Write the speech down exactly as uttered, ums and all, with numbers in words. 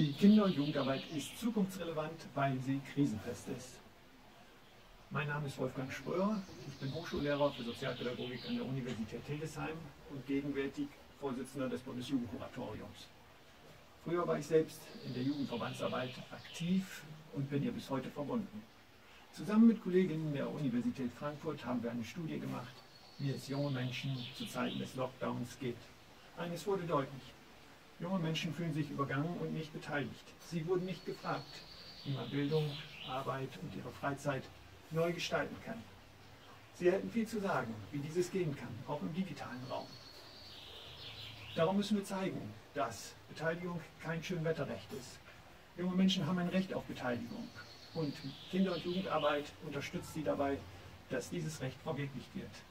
Die Kinder- und Jugendarbeit ist zukunftsrelevant, weil sie krisenfest ist. Mein Name ist Wolfgang Schröer, ich bin Hochschullehrer für Sozialpädagogik an der Universität Hildesheim und gegenwärtig Vorsitzender des Bundesjugendkuratoriums. Früher war ich selbst in der Jugendverbandsarbeit aktiv und bin ihr bis heute verbunden. Zusammen mit Kolleginnen der Universität Frankfurt haben wir eine Studie gemacht, wie es junge Menschen zu Zeiten des Lockdowns geht. Eines wurde deutlich. Junge Menschen fühlen sich übergangen und nicht beteiligt. Sie wurden nicht gefragt, wie man Bildung, Arbeit und ihre Freizeit neu gestalten kann. Sie hätten viel zu sagen, wie dieses gehen kann, auch im digitalen Raum. Darum müssen wir zeigen, dass Beteiligung kein Schönwetterrecht ist. Junge Menschen haben ein Recht auf Beteiligung. Und Kinder- und Jugendarbeit unterstützt sie dabei, dass dieses Recht verwirklicht wird.